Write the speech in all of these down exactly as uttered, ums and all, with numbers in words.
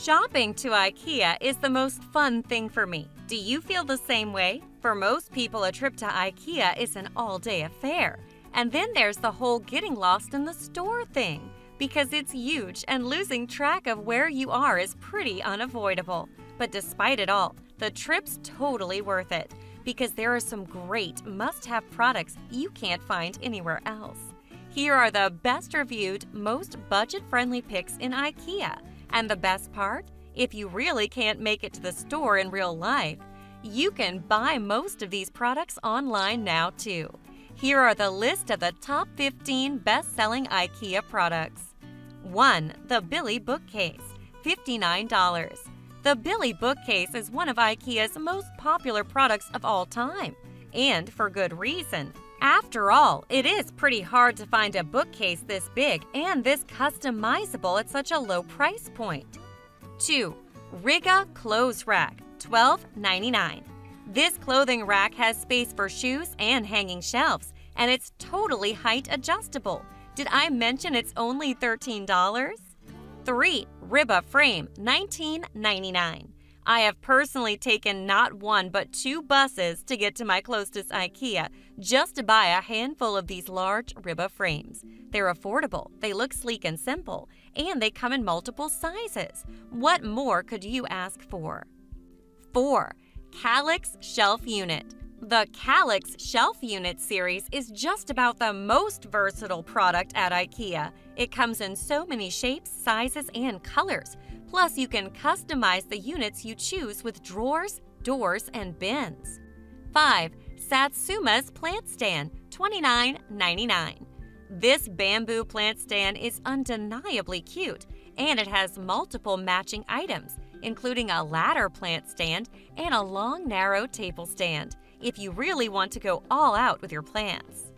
Shopping to IKEA is the most fun thing for me. Do you feel the same way? For most people, a trip to IKEA is an all-day affair. And then there's the whole getting lost in the store thing, because it's huge and losing track of where you are is pretty unavoidable. But despite it all, the trip's totally worth it, because there are some great must-have products you can't find anywhere else. Here are the best-reviewed, most budget-friendly picks in IKEA. And the best part? If you really can't make it to the store in real life, you can buy most of these products online now too. Here are the list of the top fifteen best-selling IKEA products. one. The Billy Bookcase, fifty-nine dollars. The Billy Bookcase is one of IKEA's most popular products of all time, and for good reason. After all, it is pretty hard to find a bookcase this big and this customizable at such a low price point. two. RIGGA Clothes Rack, twelve ninety-nine. This clothing rack has space for shoes and hanging shelves, and it's totally height adjustable. Did I mention it's only thirteen dollars? three. RIBBA Frame, nineteen ninety-nine. I have personally taken not one but two buses to get to my closest IKEA just to buy a handful of these large RIBBA frames. They're affordable, they look sleek and simple, and they come in multiple sizes. What more could you ask for? four. KALLAX Shelf Unit. The KALLAX Shelf Unit series is just about the most versatile product at IKEA. It comes in so many shapes, sizes, and colors. Plus, you can customize the units you choose with drawers, doors, and bins. five. Satsuma's Plant Stand, twenty-nine ninety-nine. This bamboo plant stand is undeniably cute, and it has multiple matching items, including a ladder plant stand and a long, narrow table stand, if you really want to go all out with your plants.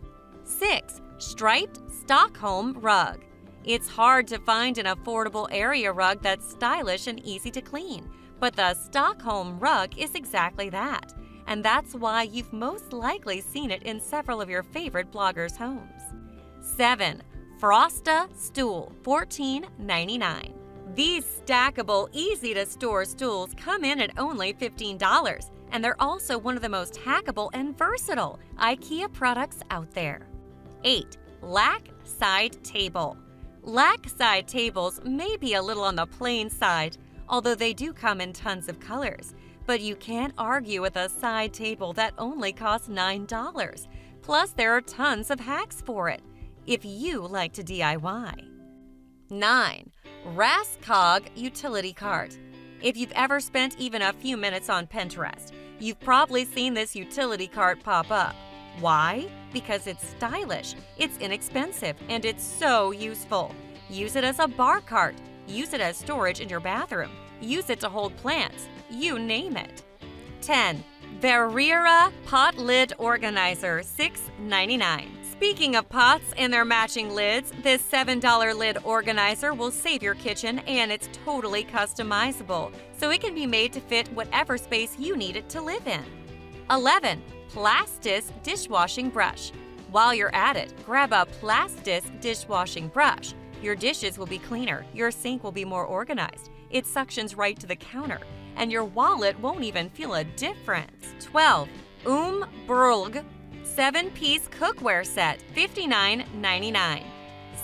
six. Striped Stockholm Rug. It's hard to find an affordable area rug that's stylish and easy to clean, but the Stockholm rug is exactly that, and that's why you've most likely seen it in several of your favorite bloggers' homes. seven. Frosta Stool, fourteen ninety-nine. These stackable, easy-to-store stools come in at only fifteen dollars, and they're also one of the most hackable and versatile IKEA products out there. eight. Lack Side Table. Lack side tables may be a little on the plain side, although they do come in tons of colors, but you can't argue with a side table that only costs nine dollars. Plus, there are tons of hacks for it, if you like to D I Y. nine. RÅSKOG Utility Cart. If you've ever spent even a few minutes on Pinterest, you've probably seen this utility cart pop up. Why? Because it's stylish, it's inexpensive, and it's so useful. Use it as a bar cart, use it as storage in your bathroom, use it to hold plants, you name it. ten. VARIERA Pot Lid Organizer, six ninety-nine. Speaking of pots and their matching lids, this seven dollar lid organizer will save your kitchen, and it's totally customizable, so it can be made to fit whatever space you need it to live in. eleven. Plastis Dishwashing Brush. While you're at it, grab a Plastis dishwashing brush. Your dishes will be cleaner, your sink will be more organized, it suctions right to the counter, and your wallet won't even feel a difference. twelve. OUMBRLIG seven-piece cookware set, fifty-nine ninety-nine.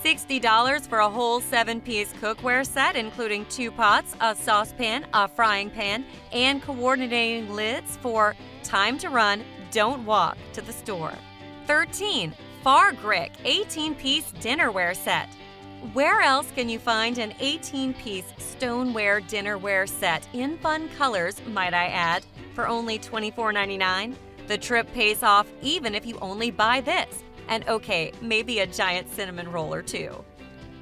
sixty dollars for a whole seven-piece cookware set, including two pots, a saucepan, a frying pan, and coordinating lids for time to run, don't walk to the store. thirteen. FÄRGRIK eighteen-piece dinnerware set. Where else can you find an eighteen-piece stoneware dinnerware set in fun colors, might I add, for only twenty-four ninety-nine? The trip pays off even if you only buy this, and okay, maybe a giant cinnamon roll or two.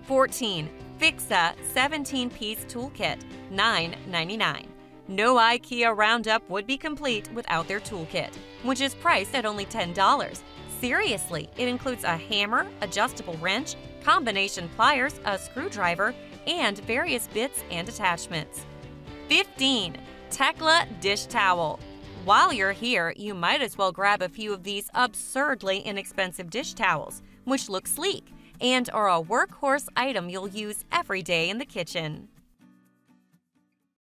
fourteen. FIXA seventeen-piece toolkit, nine ninety-nine. No IKEA roundup would be complete without their toolkit, which is priced at only ten dollars. Seriously, it includes a hammer, adjustable wrench, combination pliers, a screwdriver, and various bits and attachments. fifteen. TEKLA Dish Towel. While you're here, you might as well grab a few of these absurdly inexpensive dish towels, which look sleek and are a workhorse item you'll use every day in the kitchen.